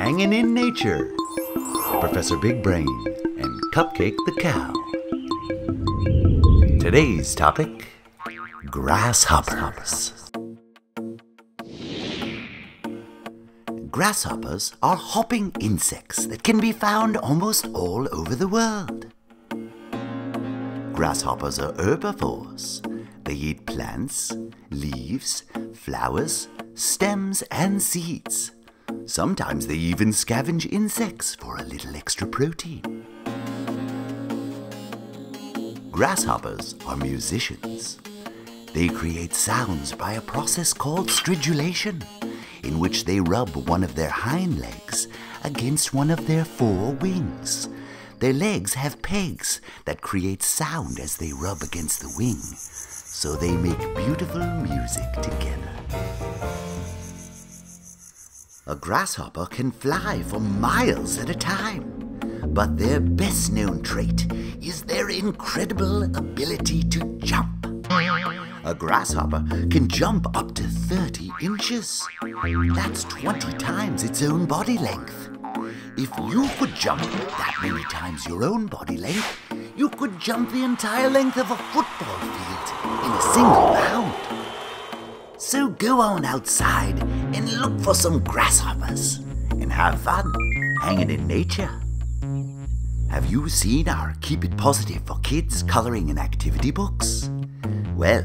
Hanging in Nature, Professor Big Brain and Cupcake the Cow. Today's topic, grasshoppers. Grasshoppers are hopping insects that can be found almost all over the world. Grasshoppers are herbivores. They eat plants, leaves, flowers, stems, and seeds. Sometimes they even scavenge insects for a little extra protein. Grasshoppers are musicians. They create sounds by a process called stridulation, in which they rub one of their hind legs against one of their four wings. Their legs have pegs that create sound as they rub against the wing, so they make beautiful music together. A grasshopper can fly for miles at a time, but their best-known trait is their incredible ability to jump. A grasshopper can jump up to 30 inches. That's 20 times its own body length. If you could jump that many times your own body length, you could jump the entire length of a football field in a single bound. So go on outside and look for some grasshoppers and have fun hanging in nature. Have you seen our Keep It Positive for Kids coloring and activity books? Well,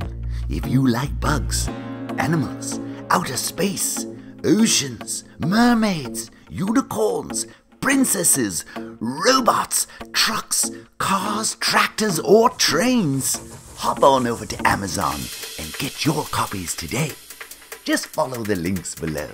if you like bugs, animals, outer space, oceans, mermaids, unicorns, princesses, robots, trucks, cars, tractors, or trains, hop on over to Amazon and get your copies today. Just follow the links below.